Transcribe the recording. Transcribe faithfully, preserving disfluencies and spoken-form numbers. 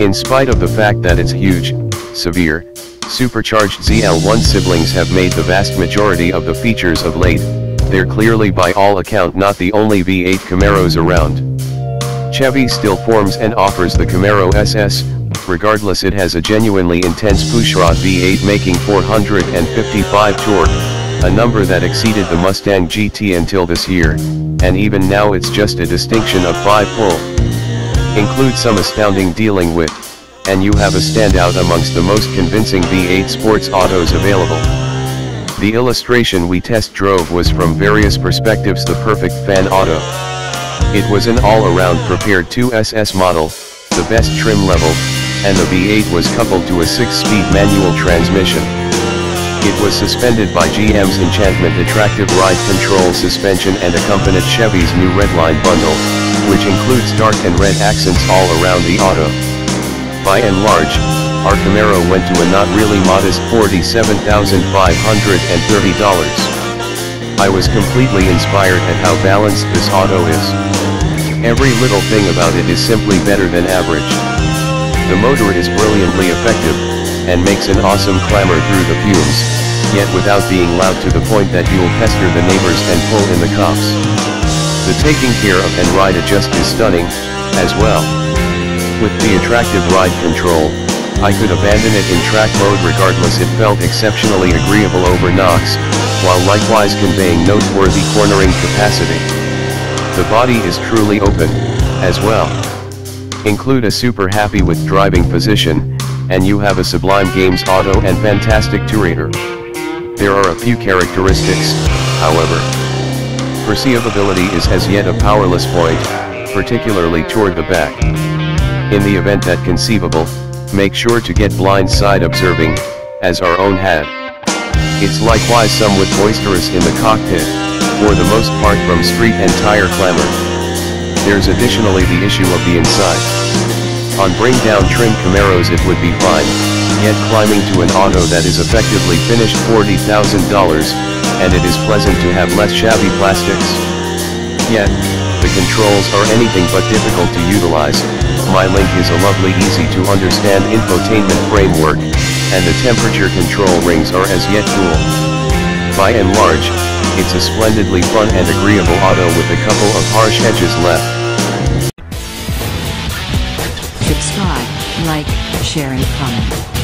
In spite of the fact that its huge, severe, supercharged Z L one siblings have made the vast majority of the features of late, they're clearly by all account not the only V eight Camaros around. Chevy still forms and offers the Camaro S S, regardless it has a genuinely intense pushrod V eight making four hundred fifty-five torque, a number that exceeded the Mustang G T until this year, and even now it's just a distinction of five pull. Include some astounding dealing with, and you have a standout amongst the most convincing V eight sports autos available. The illustration we test drove was from various perspectives the perfect fan auto. It was an all-around prepared two S S model, the best trim level, and the V eight was coupled to a six-speed manual transmission. It was suspended by G M's Enchantment attractive ride control suspension and accompanied Chevy's new Redline bundle, which includes dark and red accents all around the auto. By and large, our Camaro went to a not really modest forty-seven thousand five hundred thirty dollars. I was completely inspired at how balanced this auto is. Every little thing about it is simply better than average. The motor is brilliantly effective, and makes an awesome clamor through the fumes, yet without being loud to the point that you'll pester the neighbors and pull in the cops. The taking care of and ride adjust is stunning, as well. With the attractive ride control, I could abandon it in track mode regardless. It felt exceptionally agreeable over Knox, while likewise conveying noteworthy cornering capacity. The body is truly open, as well. Include a super happy with driving position, and you have a sublime games auto and fantastic two-rater. There are a few characteristics, however. Perceivability is as yet a powerless point, particularly toward the back. In the event that conceivable, make sure to get blind side observing, as our own had. It's likewise somewhat boisterous in the cockpit, for the most part from street and tire clamor. There's additionally the issue of the inside. On bring-down trim Camaros it would be fine, yet climbing to an auto that is effectively finished forty thousand dollars, and it is pleasant to have less shabby plastics. Yet, the controls are anything but difficult to utilize. My Link is a lovely easy-to-understand infotainment framework, and the temperature control rings are as yet cool. By and large, it's a splendidly fun and agreeable auto with a couple of harsh edges left. Subscribe, like, share and comment.